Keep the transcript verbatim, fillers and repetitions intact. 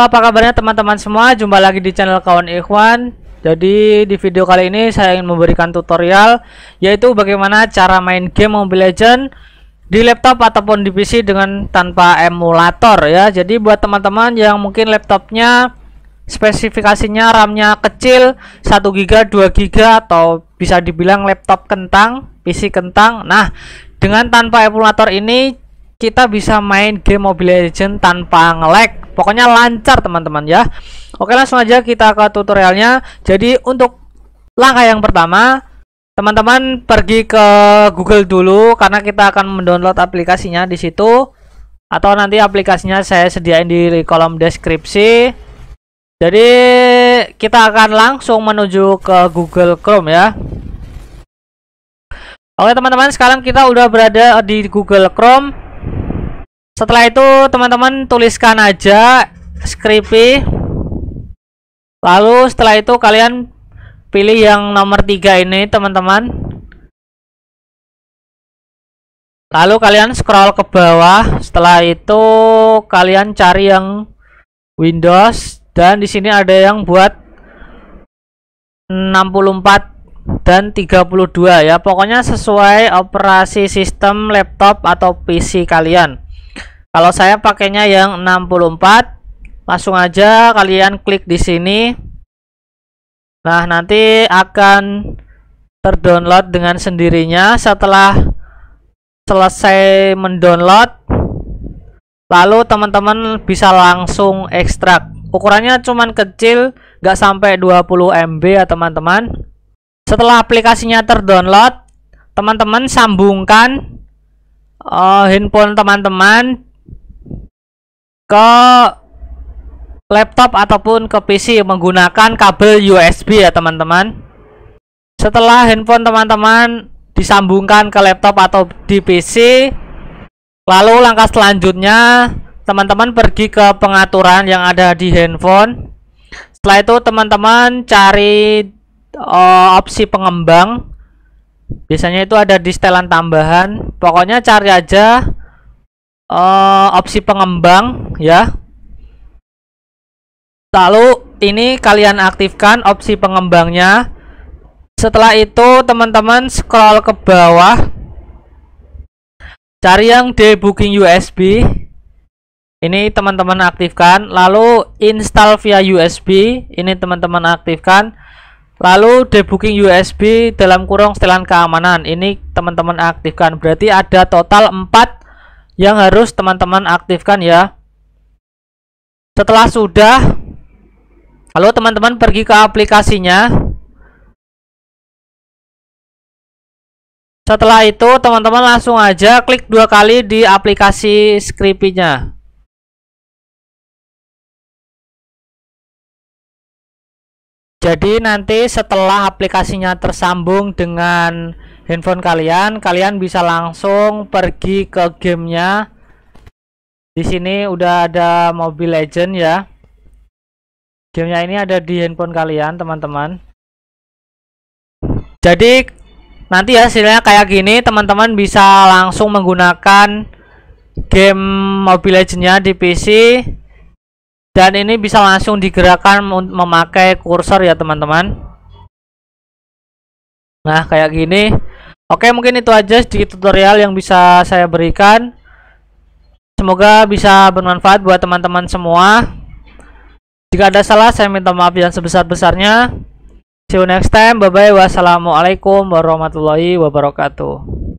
Halo, apa kabarnya teman-teman semua? Jumpa lagi di channel Kawan Ikhwan. Jadi di video kali ini saya ingin memberikan tutorial, yaitu bagaimana cara main game Mobile Legends di laptop ataupun di P C dengan tanpa emulator ya. Jadi buat teman-teman yang mungkin laptopnya spesifikasinya RAM-nya kecil satu giga, dua giga, atau bisa dibilang laptop kentang, P C kentang. Nah, dengan tanpa emulator ini kita bisa main game Mobile Legends tanpa nge-lag. Pokoknya lancar teman-teman ya. Oke, langsung aja kita ke tutorialnya. Jadi untuk langkah yang pertama, teman-teman pergi ke Google dulu karena kita akan mendownload aplikasinya di situ, atau nanti aplikasinya saya sediain di kolom deskripsi. Jadi kita akan langsung menuju ke Google Chrome ya. Oke teman-teman, sekarang kita udah berada di Google Chrome. Setelah itu teman-teman tuliskan aja scrcpy. Lalu setelah itu kalian pilih yang nomor tiga ini teman-teman. Lalu kalian scroll ke bawah. Setelah itu kalian cari yang Windows, dan di sini ada yang buat enam puluh empat dan tiga puluh dua ya. Pokoknya sesuai operasi sistem laptop atau P C kalian. Kalau saya pakainya yang enam puluh empat, langsung aja kalian klik di sini. Nah, nanti akan terdownload dengan sendirinya. Setelah selesai mendownload, lalu teman-teman bisa langsung ekstrak. Ukurannya cuman kecil, nggak sampai dua puluh M B ya teman-teman. Setelah aplikasinya terdownload, teman-teman sambungkan uh, handphone teman-teman ke laptop ataupun ke P C menggunakan kabel U S B ya teman-teman. Setelah handphone teman-teman disambungkan ke laptop atau di P C, lalu langkah selanjutnya teman-teman pergi ke pengaturan yang ada di handphone. Setelah itu teman-teman cari uh, opsi pengembang. Biasanya itu ada di setelan tambahan. Pokoknya cari aja Uh, opsi pengembang ya. Lalu ini kalian aktifkan opsi pengembangnya. Setelah itu teman-teman scroll ke bawah, cari yang debugging U S B. Ini teman-teman aktifkan. Lalu install via U S B, ini teman-teman aktifkan. Lalu debugging U S B dalam kurung setelan keamanan, ini teman-teman aktifkan. Berarti ada total empat yang harus teman-teman aktifkan ya. Setelah sudah, lalu teman-teman pergi ke aplikasinya. Setelah itu teman-teman langsung aja klik dua kali di aplikasi scrcpy-nya. Jadi nanti setelah aplikasinya tersambung dengan handphone kalian, kalian bisa langsung pergi ke gamenya. Di sini udah ada Mobile Legends ya. Gamenya ini ada di handphone kalian, teman-teman. Jadi nanti hasilnya kayak gini, teman-teman bisa langsung menggunakan game Mobile Legends-nya di P C. Dan ini bisa langsung digerakkan memakai kursor ya, teman-teman. Nah, kayak gini. Oke, mungkin itu aja sedikit tutorial yang bisa saya berikan. Semoga bisa bermanfaat buat teman-teman semua. Jika ada salah, saya minta maaf yang sebesar-besarnya. See you next time. Bye-bye. Wassalamualaikum warahmatullahi wabarakatuh.